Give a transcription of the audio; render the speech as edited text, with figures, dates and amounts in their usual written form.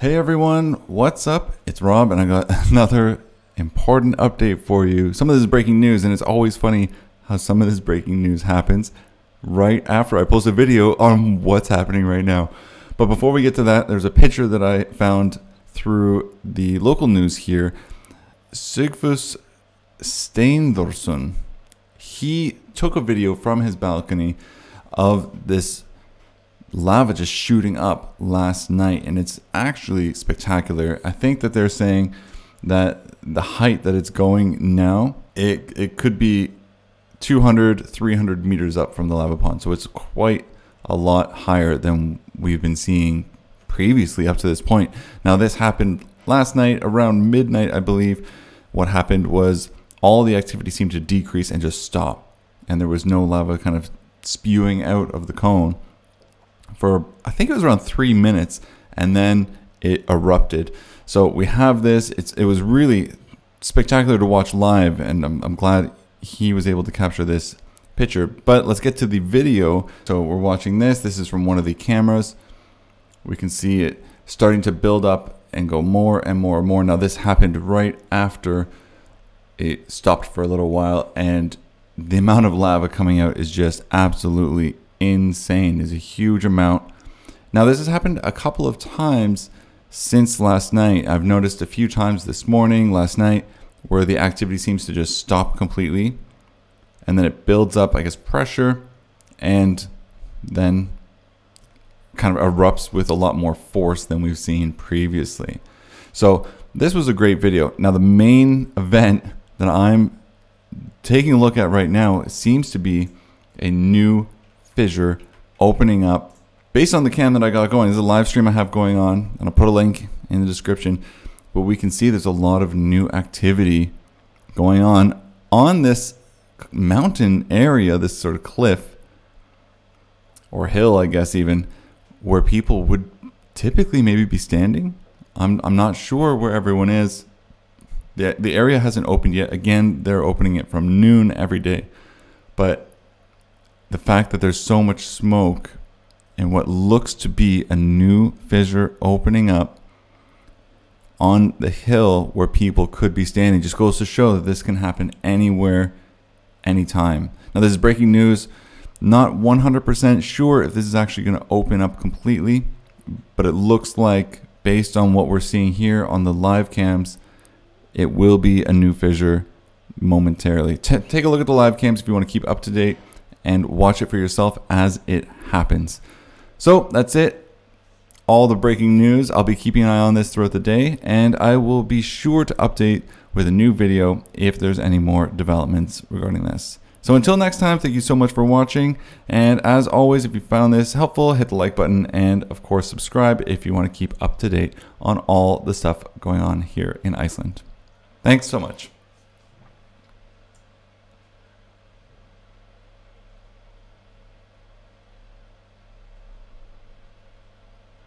Hey everyone, what's up? It's Rob and I got another important update for you. Some of this is breaking news and it's always funny how some of this breaking news happens right after I post a video on what's happening right now. But before we get to that, there's a picture that I found through the local news here. Sigfús Steindórsson, he took a video from his balcony of this lava just shooting up last night, and it's actually spectacular. I think that they're saying that the height that it's going now, it could be 200, 300 meters up from the lava pond. So it's quite a lot higher than we've been seeing previously up to this point. Now this happened last night around midnight, I believe. What happened was all the activity seemed to decrease and just stop, and there was no lava kind of spewing out of the cone for, I think it was around 3 minutes, and then it erupted. So we have this. It was really spectacular to watch live, and I'm glad he was able to capture this picture. But let's get to the video. So we're watching this. This is from one of the cameras. We can see it starting to build up and go more and more and more. Now this happened right after it stopped for a little while, and the amount of lava coming out is just absolutely incredible. Insane. There's a huge amount. Now this has happened a couple of times since last night. I've noticed a few times this morning, last night, where the activity seems to just stop completely, and then it builds up, I guess, pressure, and then kind of erupts with a lot more force than we've seen previously. So this was a great video. Now the main event that I'm taking a look at right now seems to be a new fissure opening up based on the cam that I got going. This is a live stream I have going on, and I'll put a link in the description, but we can see there's a lot of new activity going on this mountain area, this sort of cliff or hill, I guess, even where people would typically maybe be standing. I'm not sure where everyone is. The area hasn't opened yet. Again, they're opening it from noon every day, but the fact that there's so much smoke and what looks to be a new fissure opening up on the hill where people could be standing just goes to show that this can happen anywhere, anytime. Now this is breaking news. Not 100% sure if this is actually going to open up completely, but it looks like, based on what we're seeing here on the live cams, it will be a new fissure momentarily. Take a look at the live cams if you want to keep up to date, and watch it for yourself as it happens. So that's it. All the breaking news. I'll be keeping an eye on this throughout the day, and I will be sure to update with a new video if there's any more developments regarding this. So until next time, thank you so much for watching. And as always, if you found this helpful, hit the like button, and of course subscribe if you want to keep up to date on all the stuff going on here in Iceland. Thanks so much.